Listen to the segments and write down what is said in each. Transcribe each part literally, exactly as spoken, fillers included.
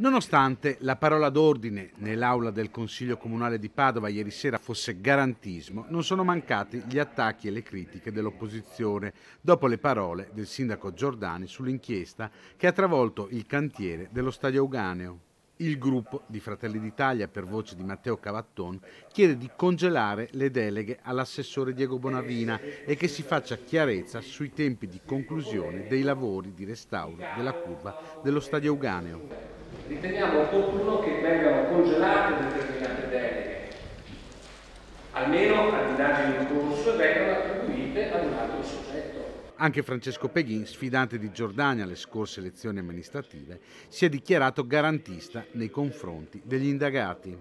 Nonostante la parola d'ordine nell'aula del Consiglio Comunale di Padova ieri sera fosse garantismo, non sono mancati gli attacchi e le critiche dell'opposizione dopo le parole del sindaco Giordani sull'inchiesta che ha travolto il cantiere dello Stadio Euganeo. Il gruppo di Fratelli d'Italia, per voce di Matteo Cavatton, chiede di congelare le deleghe all'assessore Diego Bonavina e che si faccia chiarezza sui tempi di conclusione dei lavori di restauro della curva dello Stadio Euganeo. Riteniamo opportuno che vengano congelate determinate deleghe, almeno ad indagini in corso, e vengano attribuite ad un altro soggetto. Anche Francesco Peghin, sfidante di Giordani alle scorse elezioni amministrative, si è dichiarato garantista nei confronti degli indagati.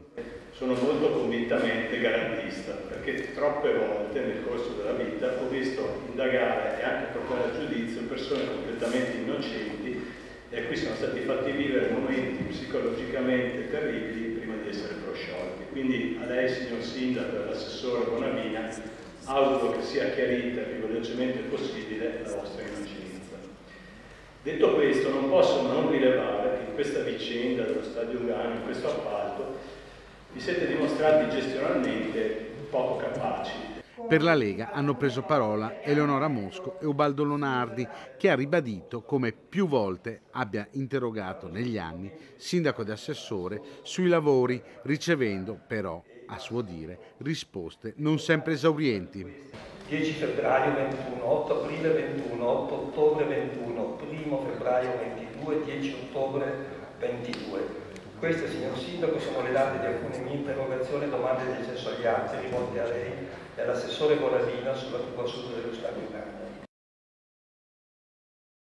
Sono molto convintamente garantista, perché troppe volte nel corso della vita ho visto indagare e anche portare a giudizio persone completamente innocenti, e qui sono stati fatti vivere momenti psicologicamente terribili prima di essere prosciolti. Quindi a lei, signor Sindaco, e all'assessore Bonavina, auguro che sia chiarita più velocemente possibile la vostra innocenza. Detto questo, non posso non rilevare che in questa vicenda dello Stadio Euganeo, in questo appalto, vi siete dimostrati gestionalmente poco capaci. Per la Lega hanno preso parola Eleonora Mosco e Ubaldo Lonardi, che ha ribadito come più volte abbia interrogato negli anni sindaco ed assessore sui lavori, ricevendo però, a suo dire, risposte non sempre esaurienti. dieci febbraio ventuno, otto aprile ventuno, otto ottobre ventuno, primo febbraio ventidue, dieci ottobre ventidue. Queste, signor Sindaco, sono le date di alcune mie interrogazioni e domande di accesso agli atti rivolte a lei e all'assessore Bonavina sulla curva sud dello Stadio Euganeo.